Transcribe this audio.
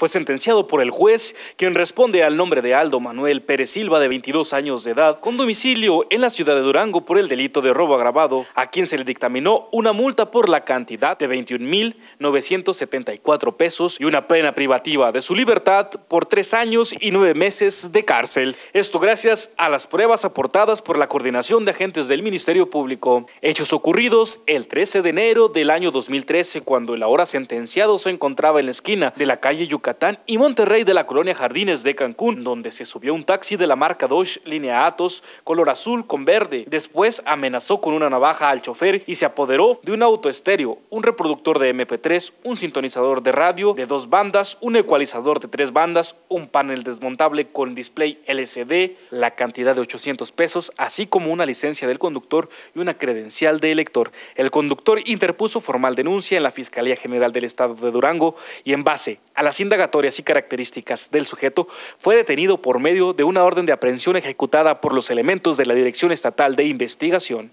fue sentenciado por el juez, quien responde al nombre de Aldo Manuel Pérez Silva, de 22 años de edad, con domicilio en la ciudad de Durango por el delito de robo agravado, a quien se le dictaminó una multa por la cantidad de 21,974 pesos y una pena privativa de su libertad por 3 años y 9 meses de cárcel. Esto gracias a las pruebas aportadas por la coordinación de agentes del Ministerio Público. Hechos ocurridos el 13 de enero del año 2013, cuando el ahora sentenciado se encontraba en la esquina de la calle Yucatán y Monterrey de la colonia Jardines de Cancún, donde se subió un taxi de la marca Dodge línea Atos, color azul con verde. Después amenazó con una navaja al chofer y se apoderó de un auto estéreo, un reproductor de MP3, un sintonizador de radio de 2 bandas, un ecualizador de 3 bandas, un panel desmontable con display LCD, la cantidad de 800 pesos, así como una licencia del conductor y una credencial de elector. El conductor interpuso formal denuncia en la Fiscalía General del Estado de Durango y, en base a las indagatorias y características del sujeto, fue detenido por medio de una orden de aprehensión ejecutada por los elementos de la Dirección Estatal de Investigación.